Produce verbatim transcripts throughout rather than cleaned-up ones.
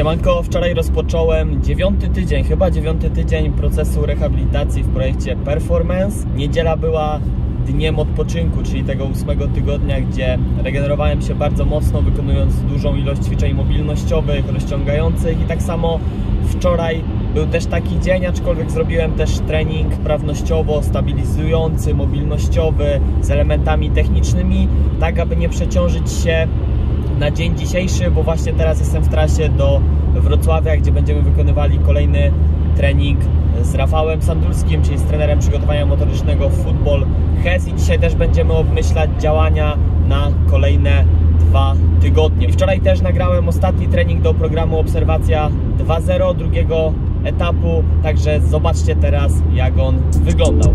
Siemanko, wczoraj rozpocząłem dziewiąty tydzień, chyba dziewiąty tydzień procesu rehabilitacji w projekcie Performance. Niedziela była dniem odpoczynku, czyli tego ósmego tygodnia, gdzie regenerowałem się bardzo mocno, wykonując dużą ilość ćwiczeń mobilnościowych, rozciągających, i tak samo wczoraj był też taki dzień, aczkolwiek zrobiłem też trening sprawnościowo stabilizujący, mobilnościowy, z elementami technicznymi, tak aby nie przeciążyć się na dzień dzisiejszy, bo właśnie teraz jestem w trasie do Wrocławia, gdzie będziemy wykonywali kolejny trening z Rafałem Sandurskim, czyli z trenerem przygotowania motorycznego w Futbol H E S, i dzisiaj też będziemy obmyślać działania na kolejne dwa tygodnie. I wczoraj też nagrałem ostatni trening do programu Obserwacja dwa zero, drugiego etapu, także zobaczcie teraz, jak on wyglądał.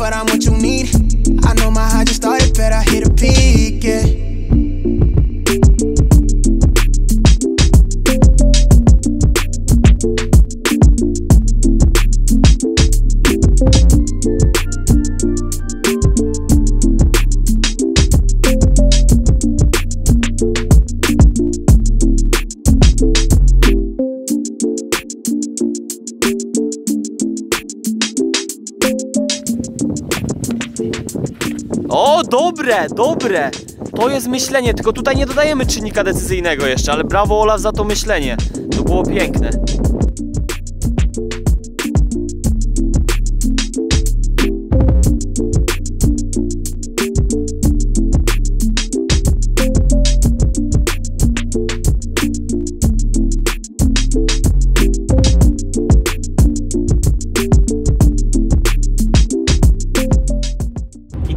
But I'm what you need. I know my high just started, but I hit a peak, yeah. O, dobre, dobre! To jest myślenie, tylko tutaj nie dodajemy czynnika decyzyjnego jeszcze, ale brawo Olaf za to myślenie. To było piękne.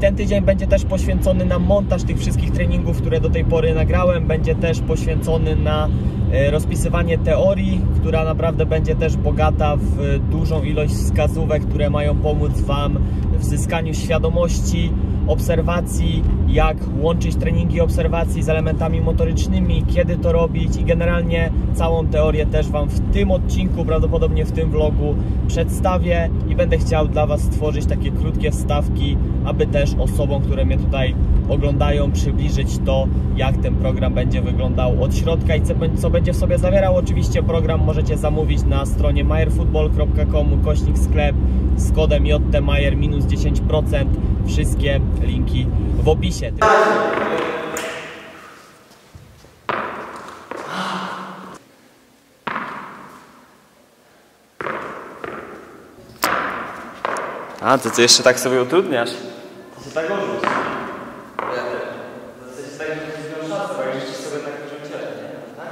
Ten tydzień będzie też poświęcony na montaż tych wszystkich treningów, które do tej pory nagrałem. Będzie też poświęcony na rozpisywanie teorii, która naprawdę będzie też bogata w dużą ilość wskazówek, które mają pomóc Wam w zyskaniu świadomości obserwacji, jak łączyć treningi obserwacji z elementami motorycznymi, kiedy to robić, i generalnie całą teorię też Wam w tym odcinku, prawdopodobnie w tym vlogu, przedstawię i będę chciał dla Was stworzyć takie krótkie wstawki, aby też osobom, które mnie tutaj oglądają, przybliżyć to, jak ten program będzie wyglądał od środka i co będzie w sobie zawierał. Oczywiście program możecie zamówić na stronie majerfootball kropka com kośnik sklep z kodem J T Majer minus dziesięć procent. Wszystkie linki w opisie. A, to co jeszcze tak sobie utrudniasz? To się tak odrzuć. To się tak, że nie miał szansę, jak jeszcze sobie tak dużo ciężko, nie? Tak?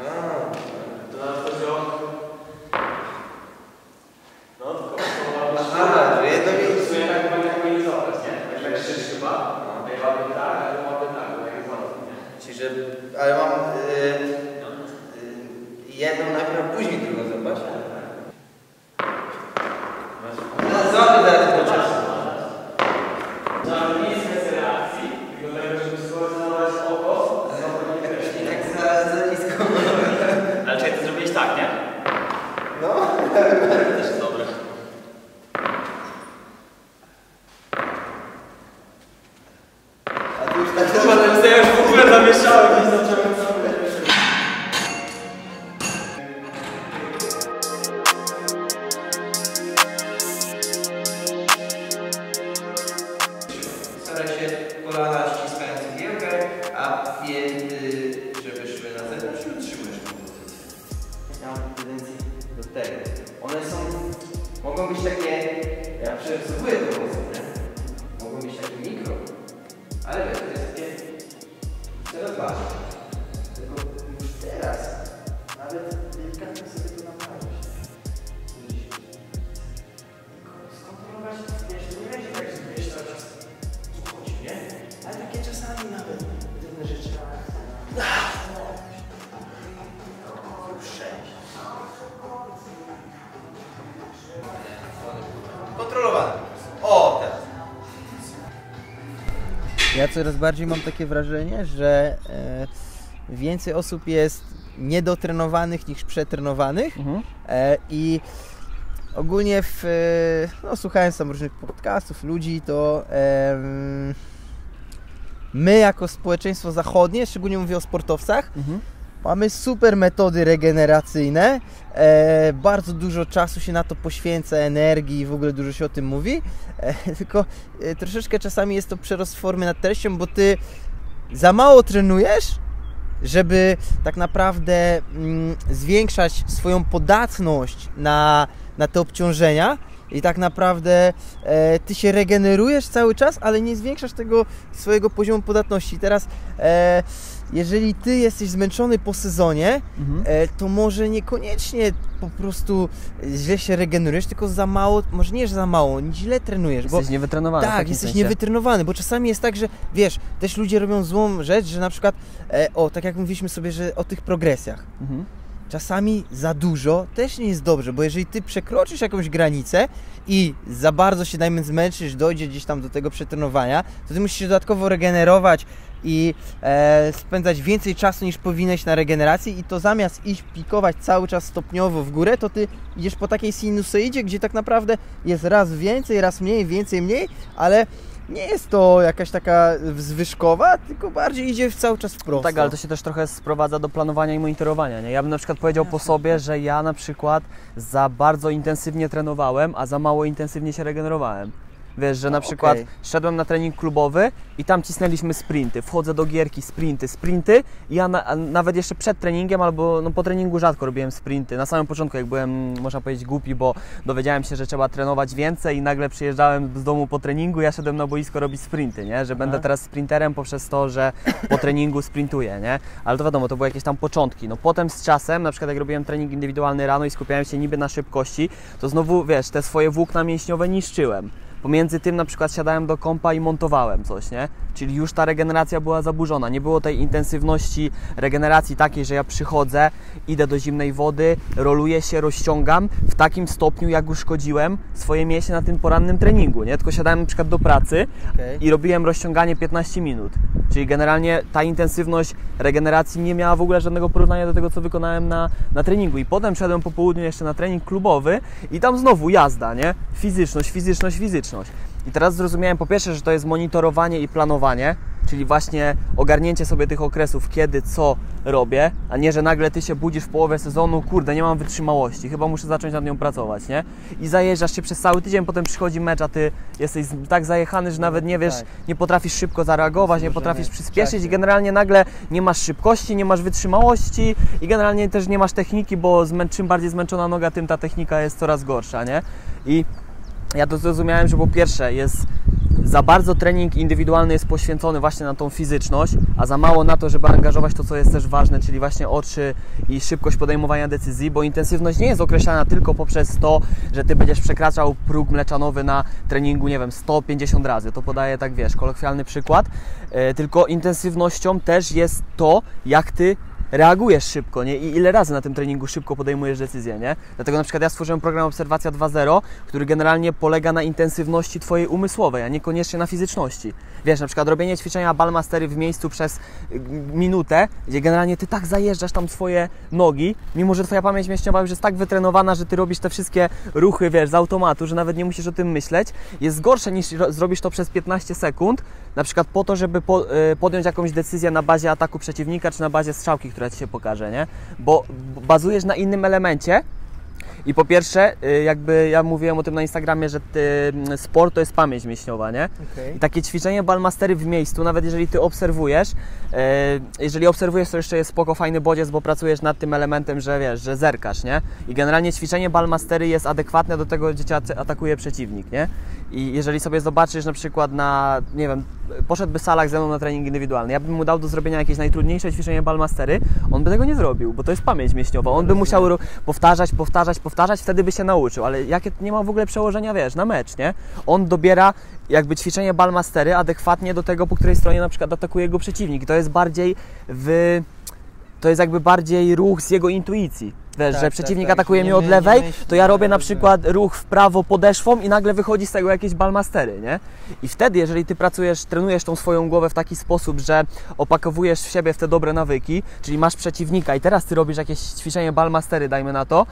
Aha. To nawet chodzi o... No, tylko... Aha, to jedno miejsce. W sumie tak mamy harmonizować, nie? Tak, tak krzyż chyba. A ja mamy tak, ale mamy tak, ale jak znowu, nie? Czyli, że... Ale mam... Jedną najpierw, później drugą zobacz. Skąd to ma się? Nie, to nie będzie tak, że wiesz, co ja coraz bardziej mam takie wrażenie, że e, więcej osób jest niedotrenowanych niż przetrenowanych. Mhm. e, i ogólnie w, no, słuchając tam różnych podcastów, ludzi, to e, my jako społeczeństwo zachodnie, szczególnie mówię o sportowcach, mhm. mamy super metody regeneracyjne, e, bardzo dużo czasu się na to poświęca, energii, w ogóle dużo się o tym mówi, e, tylko e, troszeczkę czasami jest to przerost formy nad treścią, bo ty za mało trenujesz, żeby tak naprawdę mm, zwiększać swoją podatność na, na te obciążenia i tak naprawdę e, ty się regenerujesz cały czas, ale nie zwiększasz tego swojego poziomu podatności. Teraz e, jeżeli ty jesteś zmęczony po sezonie, mhm. e, to może niekoniecznie po prostu źle się regenerujesz, tylko za mało, może nie, że za mało, źle trenujesz. Jesteś bo, niewytrenowany. Tak, jesteś sensie. niewytrenowany, bo czasami jest tak, że wiesz, też ludzie robią złą rzecz, że na przykład, e, o, tak jak mówiliśmy sobie, że o tych progresjach. Mhm. Czasami za dużo też nie jest dobrze, bo jeżeli ty przekroczysz jakąś granicę i za bardzo się, dajmy, zmęczysz, dojdzie gdzieś tam do tego przetrenowania, to ty musisz się dodatkowo regenerować i e, spędzać więcej czasu niż powinieneś na regeneracji i to zamiast iść pikować cały czas stopniowo w górę, to ty idziesz po takiej sinusoidzie, gdzie tak naprawdę jest raz więcej, raz mniej, więcej, mniej, ale nie jest to jakaś taka zwyżkowa, tylko bardziej idzie cały czas wprost. No tak, ale to się też trochę sprowadza do planowania i monitorowania, nie? Ja bym na przykład powiedział po sobie, że ja na przykład za bardzo intensywnie trenowałem, a za mało intensywnie się regenerowałem. Wiesz, że na przykład okay. szedłem na trening klubowy i tam cisnęliśmy sprinty, wchodzę do gierki, sprinty, sprinty i ja na, nawet jeszcze przed treningiem albo no, po treningu rzadko robiłem sprinty. Na samym początku, jak byłem, można powiedzieć, głupi, bo dowiedziałem się, że trzeba trenować więcej i nagle przyjeżdżałem z domu po treningu, ja szedłem na boisko robić sprinty, nie? Że Aha. będę teraz sprinterem poprzez to, że po treningu sprintuję, nie? Ale to wiadomo, to były jakieś tam początki. No potem z czasem, na przykład jak robiłem trening indywidualny rano i skupiałem się niby na szybkości, to znowu, wiesz, te swoje włókna mięśniowe niszczyłem. Pomiędzy tym na przykład siadałem do kompa i montowałem coś, nie? Czyli już ta regeneracja była zaburzona. Nie było tej intensywności regeneracji takiej, że ja przychodzę, idę do zimnej wody, roluję się, rozciągam w takim stopniu, jak uszkodziłem swoje mięśnie na tym porannym treningu, nie? Tylko siadałem na przykład do pracy okay. i robiłem rozciąganie piętnaście minut. Czyli generalnie ta intensywność regeneracji nie miała w ogóle żadnego porównania do tego, co wykonałem na, na treningu. I potem szedłem po południu jeszcze na trening klubowy i tam znowu jazda, nie? Fizyczność, fizyczność, fizyczność. I teraz zrozumiałem po pierwsze, że to jest monitorowanie i planowanie, czyli właśnie ogarnięcie sobie tych okresów, kiedy, co robię, a nie, że nagle ty się budzisz w połowie sezonu, kurde, nie mam wytrzymałości, chyba muszę zacząć nad nią pracować, nie? I zajeżdżasz się przez cały tydzień, potem przychodzi mecz, a ty jesteś tak zajechany, że nawet nie wiesz, nie potrafisz szybko zareagować, nie potrafisz przyspieszyć i generalnie nagle nie masz szybkości, nie masz wytrzymałości i generalnie też nie masz techniki, bo czym bardziej zmęczona noga, tym ta technika jest coraz gorsza, nie? I ja to zrozumiałem, że po pierwsze jest za bardzo trening indywidualny jest poświęcony właśnie na tą fizyczność, a za mało na to, żeby angażować to, co jest też ważne, czyli właśnie oczy i szybkość podejmowania decyzji, bo intensywność nie jest określana tylko poprzez to, że ty będziesz przekraczał próg mleczanowy na treningu, nie wiem, sto pięćdziesiąt razy. To podaję tak, wiesz, kolokwialny przykład, yy, tylko intensywnością też jest to, jak ty reagujesz szybko, nie? I ile razy na tym treningu szybko podejmujesz decyzję, nie? Dlatego na przykład ja stworzyłem program Obserwacja dwa zero, który generalnie polega na intensywności twojej umysłowej, a niekoniecznie na fizyczności. Wiesz, na przykład robienie ćwiczenia Ball Mastery w miejscu przez minutę, gdzie generalnie ty tak zajeżdżasz tam swoje nogi, mimo że twoja pamięć mięśniowa już jest tak wytrenowana, że ty robisz te wszystkie ruchy, wiesz, z automatu, że nawet nie musisz o tym myśleć, jest gorsze niż zrobisz to przez piętnaście sekund, na przykład po to, żeby po, y, podjąć jakąś decyzję na bazie ataku przeciwnika, czy na bazie strzałki, która ci się pokaże, nie? Bo bazujesz na innym elemencie i po pierwsze, jakby ja mówiłem o tym na Instagramie, że ty, sport to jest pamięć mięśniowa, nie? Okay. I takie ćwiczenie Ball Mastery w miejscu, nawet jeżeli ty obserwujesz, jeżeli obserwujesz, to jeszcze jest spoko, fajny bodziec, bo pracujesz nad tym elementem, że wiesz, że zerkasz, nie? I generalnie ćwiczenie Ball Mastery jest adekwatne do tego, gdzie cię atakuje przeciwnik, nie? I jeżeli sobie zobaczysz na przykład na, nie wiem, poszedłby Salak ze mną na trening indywidualny, ja bym mu dał do zrobienia jakieś najtrudniejsze ćwiczenie Ball Mastery, on by tego nie zrobił, bo to jest pamięć mięśniowa, on by musiał powtarzać, powtarzać, powtarzać, wtedy by się nauczył, ale jakie nie ma w ogóle przełożenia, wiesz, na mecz, nie? On dobiera jakby ćwiczenie Ball Mastery adekwatnie do tego, po której stronie na przykład atakuje go przeciwnik. To jest bardziej w... to jest jakby bardziej ruch z jego intuicji. Wiesz, tak, że przeciwnik tak, tak. atakuje nie, mnie od lewej, nie, nie to ja robię na przykład ruch w prawo podeszwą i nagle wychodzi z tego jakieś Ball Mastery, nie? I wtedy, jeżeli ty pracujesz, trenujesz tą swoją głowę w taki sposób, że opakowujesz w siebie w te dobre nawyki, czyli masz przeciwnika i teraz ty robisz jakieś ćwiczenie Ball Mastery, dajmy na to,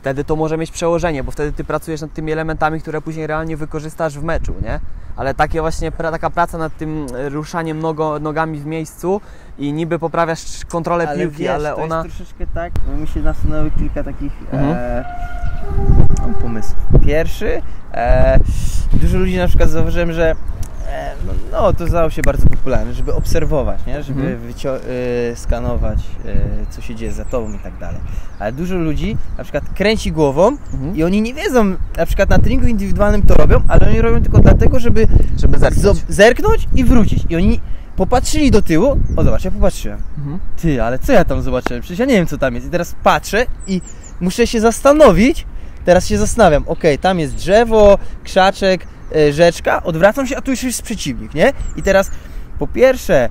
wtedy to może mieć przełożenie, bo wtedy ty pracujesz nad tymi elementami, które później realnie wykorzystasz w meczu, nie? Ale takie właśnie, taka praca nad tym ruszaniem nogo, nogami w miejscu i niby poprawiasz kontrolę ale piłki, wiesz, ale to ona... jest troszeczkę tak, bo mi się nasunęły kilka takich mhm. e, mam pomysł. Pierwszy, e, dużo ludzi na przykład zauważyłem, że e, no, no to stało się bardzo popularne, żeby obserwować, nie? Żeby mhm. e, skanować, e, co się dzieje za tobą i tak dalej. Ale dużo ludzi na przykład kręci głową mhm. i oni nie wiedzą, na przykład na treningu indywidualnym to robią, ale oni robią tylko dlatego, żeby, żeby zerknąć. zerknąć i wrócić. I oni popatrzyli do tyłu, o zobacz, ja popatrzyłem. Mhm. Ty, ale co ja tam zobaczyłem? Przecież ja nie wiem, co tam jest. I teraz patrzę i muszę się zastanowić, teraz się zastanawiam, okej, okay, tam jest drzewo, krzaczek, rzeczka, odwracam się, a tu już jest przeciwnik, nie? I teraz po pierwsze,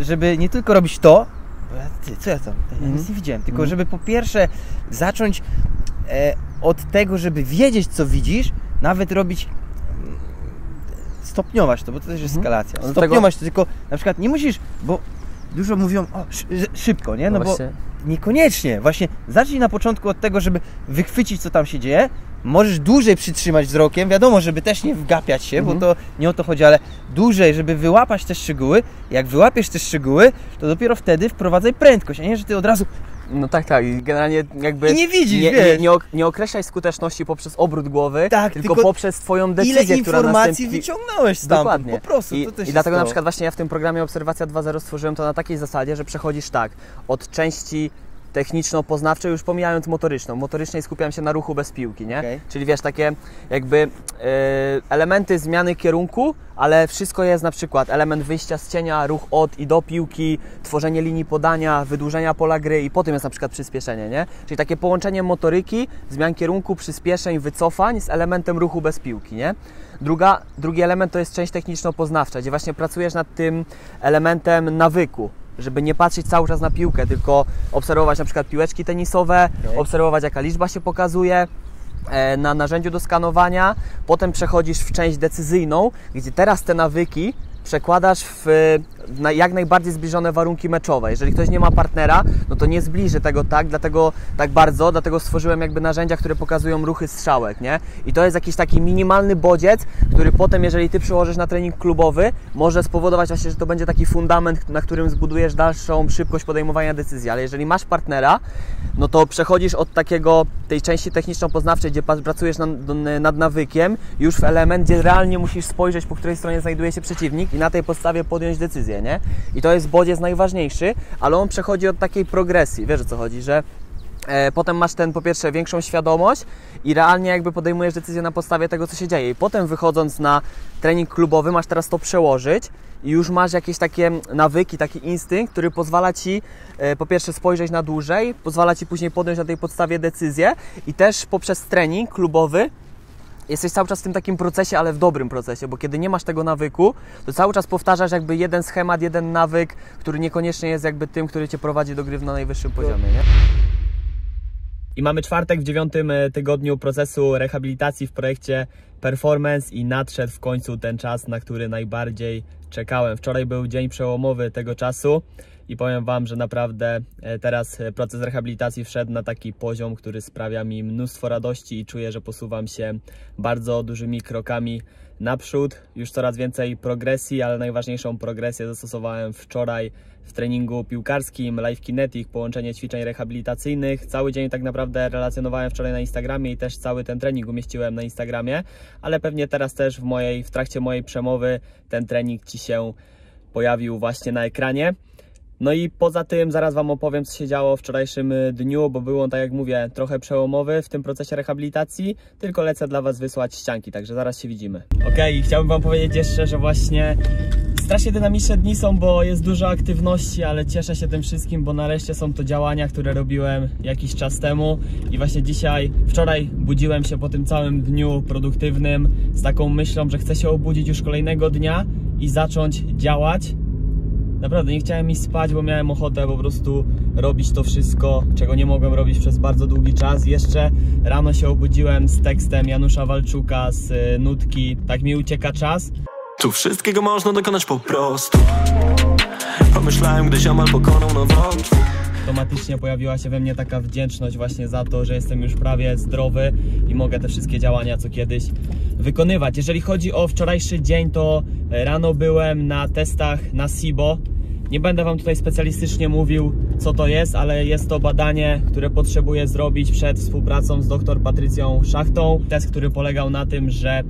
żeby nie tylko robić to, ty, co ja tam, ja mm. nic nie widziałem, tylko mm. żeby po pierwsze zacząć od tego, żeby wiedzieć, co widzisz, nawet robić, stopniować to, bo to też jest skalacja, mm. stopniować to, tylko na przykład nie musisz, bo dużo mówią o, szybko, nie? No bo niekoniecznie, właśnie zacznij na początku od tego, żeby wychwycić, co tam się dzieje. Możesz dłużej przytrzymać wzrokiem, wiadomo, żeby też nie wgapiać się, mhm. bo to nie o to chodzi, ale dłużej, żeby wyłapać te szczegóły. Jak wyłapiesz te szczegóły, to dopiero wtedy wprowadzaj prędkość, a nie, że ty od razu... No tak, tak, generalnie jakby... I nie widzisz, nie, nie, nie, nie określaj skuteczności poprzez obrót głowy, tak, tylko, tylko poprzez twoją decyzję, ile która informacji następnie... wyciągnąłeś stamtąd, po prostu. I, to i dlatego na przykład właśnie ja w tym programie Obserwacja dwa zero stworzyłem to na takiej zasadzie, że przechodzisz tak, od części... techniczno-poznawcze, już pomijając motoryczną. Motorycznej skupiam się na ruchu bez piłki, nie? Okay. Czyli wiesz, takie jakby yy, elementy zmiany kierunku, ale wszystko jest na przykład element wyjścia z cienia, ruch od i do piłki, tworzenie linii podania, wydłużenia pola gry i potem jest na przykład przyspieszenie, nie? Czyli takie połączenie motoryki, zmian kierunku, przyspieszeń, wycofań z elementem ruchu bez piłki, nie? Druga, drugi element to jest część techniczno-poznawcza, gdzie właśnie pracujesz nad tym elementem nawyku, żeby nie patrzeć cały czas na piłkę, tylko obserwować na przykład piłeczki tenisowe, okay. obserwować jaka liczba się pokazuje e, na narzędziu do skanowania. Potem przechodzisz w część decyzyjną, gdzie teraz te nawyki przekładasz w na jak najbardziej zbliżone warunki meczowe. Jeżeli ktoś nie ma partnera, no to nie zbliży tego tak, dlatego tak bardzo, dlatego stworzyłem jakby narzędzia, które pokazują ruchy strzałek, nie? I to jest jakiś taki minimalny bodziec, który potem, jeżeli ty przełożysz na trening klubowy, może spowodować właśnie, że to będzie taki fundament, na którym zbudujesz dalszą szybkość podejmowania decyzji, ale jeżeli masz partnera, no to przechodzisz od takiego, tej części techniczno-poznawczej, gdzie pracujesz nad, nad nawykiem, już w element, gdzie realnie musisz spojrzeć, po której stronie znajduje się przeciwnik i na tej podstawie podjąć decyzję. Nie? I to jest bodziec najważniejszy, ale on przechodzi od takiej progresji, wiesz o co chodzi, że e, potem masz ten po pierwsze większą świadomość i realnie jakby podejmujesz decyzję na podstawie tego, co się dzieje i potem wychodząc na trening klubowy masz teraz to przełożyć i już masz jakieś takie nawyki, taki instynkt, który pozwala Ci e, po pierwsze spojrzeć na dłużej, pozwala Ci później podjąć na tej podstawie decyzję i też poprzez trening klubowy jesteś cały czas w tym takim procesie, ale w dobrym procesie, bo kiedy nie masz tego nawyku, to cały czas powtarzasz jakby jeden schemat, jeden nawyk, który niekoniecznie jest jakby tym, który Cię prowadzi do gry na najwyższym poziomie, nie? I mamy czwartek w dziewiątym tygodniu procesu rehabilitacji w projekcie Performance i nadszedł w końcu ten czas, na który najbardziej czekałem. Wczoraj był dzień przełomowy tego czasu i powiem Wam, że naprawdę teraz proces rehabilitacji wszedł na taki poziom, który sprawia mi mnóstwo radości i czuję, że posuwam się bardzo dużymi krokami naprzód. Już coraz więcej progresji, ale najważniejszą progresję zastosowałem wczoraj w treningu piłkarskim Live Kinetic, połączenie ćwiczeń rehabilitacyjnych. Cały dzień tak naprawdę relacjonowałem wczoraj na Instagramie i też cały ten trening umieściłem na Instagramie, ale pewnie teraz też w, mojej, w trakcie mojej przemowy ten trening Ci się pojawił właśnie na ekranie. No i poza tym zaraz Wam opowiem, co się działo w wczorajszym dniu, bo był on, tak jak mówię, trochę przełomowy w tym procesie rehabilitacji, tylko lecę dla Was wysłać ścianki, także zaraz się widzimy. Okej, chciałbym Wam powiedzieć jeszcze, że właśnie strasznie dynamiczne dni są, bo jest dużo aktywności, ale cieszę się tym wszystkim, bo nareszcie są to działania, które robiłem jakiś czas temu i właśnie dzisiaj, wczoraj budziłem się po tym całym dniu produktywnym z taką myślą, że chcę się obudzić już kolejnego dnia i zacząć działać. Naprawdę nie chciałem iść spać, bo miałem ochotę po prostu robić to wszystko, czego nie mogłem robić przez bardzo długi czas. Jeszcze rano się obudziłem z tekstem Janusza Walczuka z nutki "Tak mi ucieka czas". Tu wszystkiego można dokonać po prostu. Pomyślałem, gdy ziomal pokonał nowotwór. Automatycznie pojawiła się we mnie taka wdzięczność właśnie za to, że jestem już prawie zdrowy i mogę te wszystkie działania co kiedyś wykonywać. Jeżeli chodzi o wczorajszy dzień, to rano byłem na testach na S I B O. Nie będę wam tutaj specjalistycznie mówił, co to jest, ale jest to badanie, które potrzebuję zrobić przed współpracą z dr Patrycją Szachtą. Test, który polegał na tym, że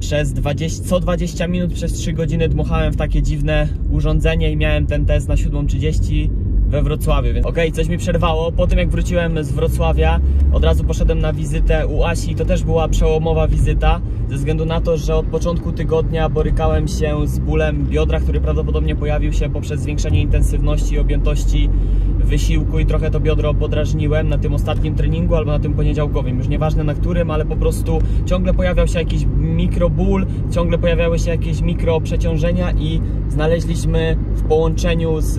przez dwadzieścia, co dwadzieścia minut przez trzy godziny dmuchałem w takie dziwne urządzenie i miałem ten test na siódmą trzydzieści we Wrocławiu, więc okej, okay, coś mi przerwało. Po tym jak wróciłem z Wrocławia, od razu poszedłem na wizytę u Asi. To też była przełomowa wizyta, ze względu na to, że od początku tygodnia borykałem się z bólem biodra, który prawdopodobnie pojawił się poprzez zwiększenie intensywności i objętości wysiłku i trochę to biodro podrażniłem na tym ostatnim treningu albo na tym poniedziałkowym, już nieważne na którym, ale po prostu ciągle pojawiał się jakiś mikroból, ciągle pojawiały się jakieś mikroprzeciążenia i znaleźliśmy w połączeniu z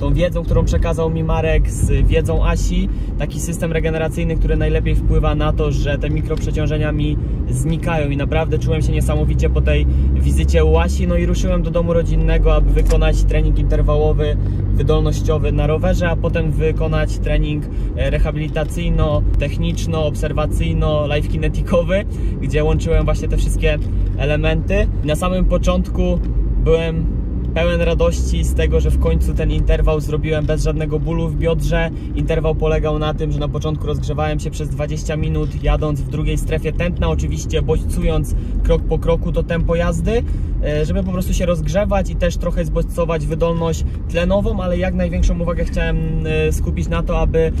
tą wiedzą, którą przekazał mi Marek, z wiedzą Asi, taki system regeneracyjny, który najlepiej wpływa na to, że te mikroprzeciążenia mi znikają i naprawdę czułem się niesamowicie po tej wizycie u Asi. No i ruszyłem do domu rodzinnego, aby wykonać trening interwałowy, wydolnościowy na rowerze, a potem wykonać trening rehabilitacyjno-techniczno-obserwacyjno-live kineticowy, gdzie łączyłem właśnie te wszystkie elementy. Na samym początku byłem pełen radości z tego, że w końcu ten interwał zrobiłem bez żadnego bólu w biodrze. Interwał polegał na tym, że na początku rozgrzewałem się przez dwadzieścia minut, jadąc w drugiej strefie tętna, oczywiście bodźcując krok po kroku to tempo jazdy, żeby po prostu się rozgrzewać i też trochę zbodźcować wydolność tlenową, ale jak największą uwagę chciałem skupić na to, aby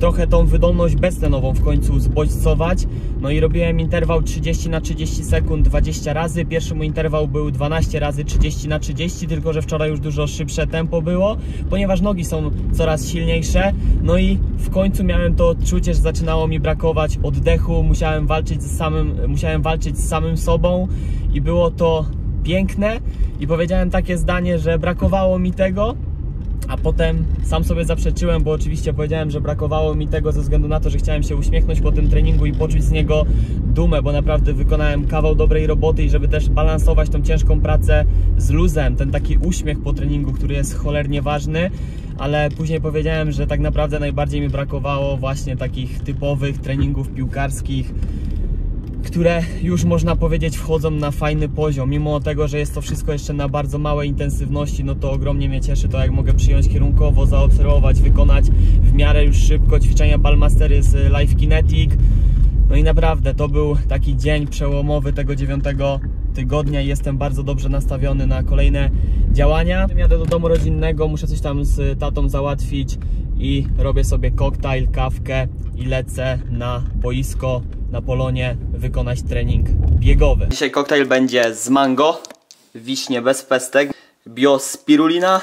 trochę tą wydolność beztlenową w końcu zbodźcować. No i robiłem interwał trzydzieści na trzydzieści sekund dwadzieścia razy. Pierwszy mój interwał był dwanaście razy trzydzieści na trzydzieści, tylko że wczoraj już dużo szybsze tempo było, ponieważ nogi są coraz silniejsze. No i w końcu miałem to odczucie, że zaczynało mi brakować oddechu, musiałem walczyć z samym, musiałem walczyć z samym sobą i było to piękne i powiedziałem takie zdanie, że brakowało mi tego, a potem sam sobie zaprzeczyłem, bo oczywiście powiedziałem, że brakowało mi tego ze względu na to, że chciałem się uśmiechnąć po tym treningu i poczuć z niego dumę, bo naprawdę wykonałem kawał dobrej roboty i żeby też balansować tą ciężką pracę z luzem, ten taki uśmiech po treningu, który jest cholernie ważny, ale później powiedziałem, że tak naprawdę najbardziej mi brakowało właśnie takich typowych treningów piłkarskich, które już można powiedzieć wchodzą na fajny poziom. Mimo tego, że jest to wszystko jeszcze na bardzo małej intensywności, no to ogromnie mnie cieszy to, jak mogę przyjąć kierunkowo, zaobserwować, wykonać w miarę już szybko ćwiczenia Ball Mastery z Live Kinetic. No i naprawdę to był taki dzień przełomowy tego dziewiątego tygodnia i jestem bardzo dobrze nastawiony na kolejne działania. Jadę do domu rodzinnego, muszę coś tam z tatą załatwić i robię sobie koktajl, kawkę i lecę na boisko na polonie wykonać trening biegowy. Dzisiaj koktajl będzie z mango, wiśnie bez pestek, biospirulina,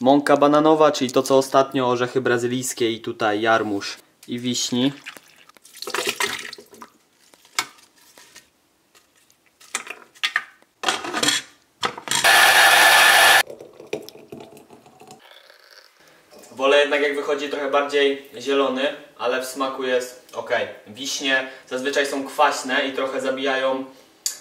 mąka bananowa, czyli to co ostatnio, orzechy brazylijskie i tutaj jarmuż i wiśni. Wolę jednak, jak wychodzi trochę bardziej zielony, ale w smaku jest ok. Wiśnie zazwyczaj są kwaśne i trochę zabijają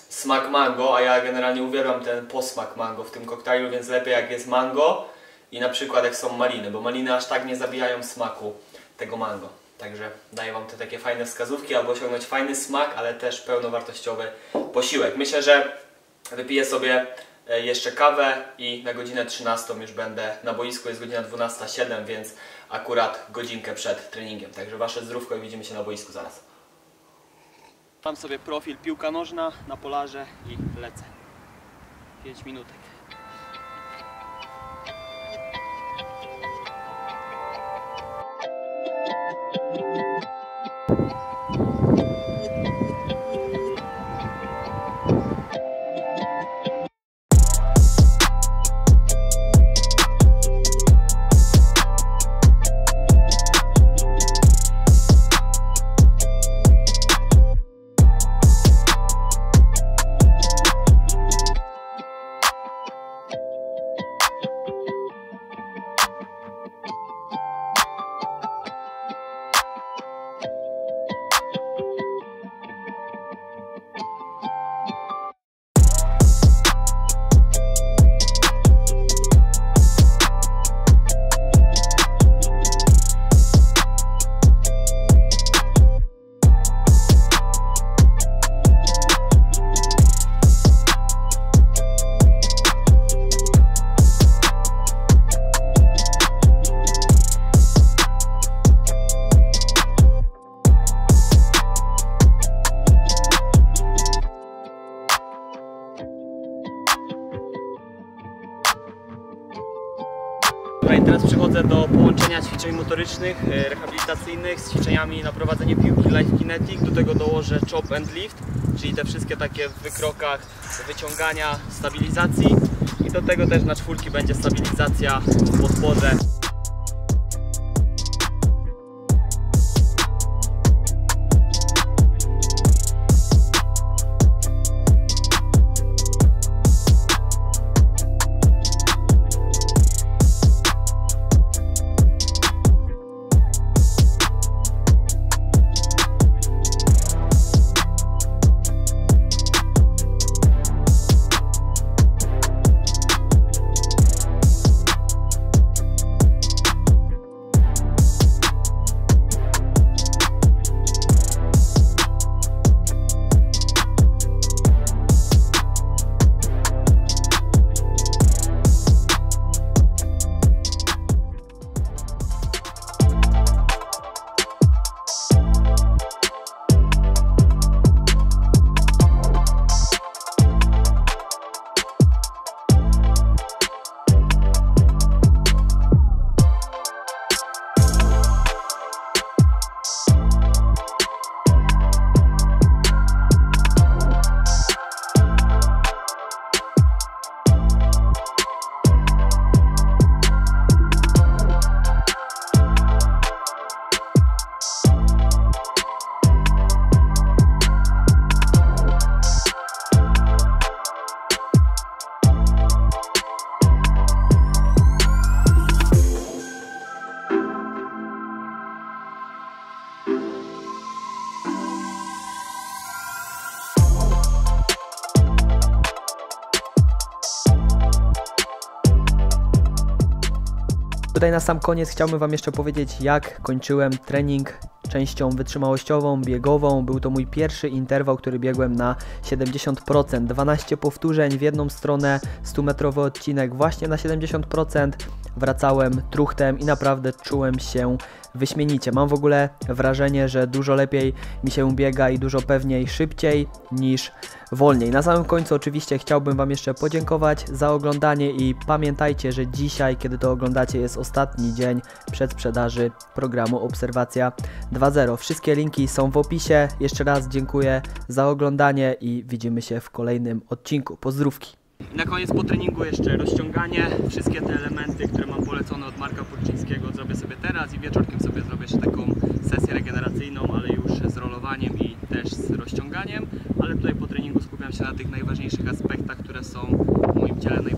smak mango, a ja generalnie uwielbiam ten posmak mango w tym koktajlu, więc lepiej jak jest mango i na przykład jak są maliny, bo maliny aż tak nie zabijają smaku tego mango. Także daję wam te takie fajne wskazówki, aby osiągnąć fajny smak, ale też pełnowartościowy posiłek. Myślę, że wypiję sobie jeszcze kawę i na godzinę trzynastą już będę na boisku, jest godzina dwunasta zero siedem, więc akurat godzinkę przed treningiem. Także wasze zdrówko i widzimy się na boisku zaraz. Mam sobie profil piłka nożna na polarze i lecę. pięć minutek. teraz przechodzę do połączenia ćwiczeń motorycznych, rehabilitacyjnych z ćwiczeniami na prowadzenie piłki Live Kinetic. Do tego dołożę chop and lift, czyli te wszystkie takie w wykrokach wyciągania, stabilizacji. I do tego też na czwórki będzie stabilizacja w podpodze. Tutaj na sam koniec chciałbym Wam jeszcze powiedzieć, jak kończyłem trening częścią wytrzymałościową, biegową. Był to mój pierwszy interwał, który biegłem na siedemdziesiąt procent. dwanaście powtórzeń w jedną stronę, stumetrowy odcinek właśnie na siedemdziesiąt procent. Wracałem truchtem i naprawdę czułem się wyśmienicie. Mam w ogóle wrażenie, że dużo lepiej mi się biega i dużo pewniej, szybciej niż wolniej. Na samym końcu oczywiście chciałbym Wam jeszcze podziękować za oglądanie i pamiętajcie, że dzisiaj, kiedy to oglądacie, jest ostatni dzień przedsprzedaży programu Obserwacja dwa zero. Wszystkie linki są w opisie. Jeszcze raz dziękuję za oglądanie i widzimy się w kolejnym odcinku. Pozdrówki! I na koniec po treningu jeszcze rozciąganie. Wszystkie te elementy, które mam polecone od Marka Pulczyńskiego, zrobię sobie teraz i wieczorkiem sobie zrobię jeszcze taką sesję regeneracyjną, ale już z rolowaniem i też z rozciąganiem. Ale tutaj po treningu skupiam się na tych najważniejszych aspektach, które są w moim ciele najważniejsze.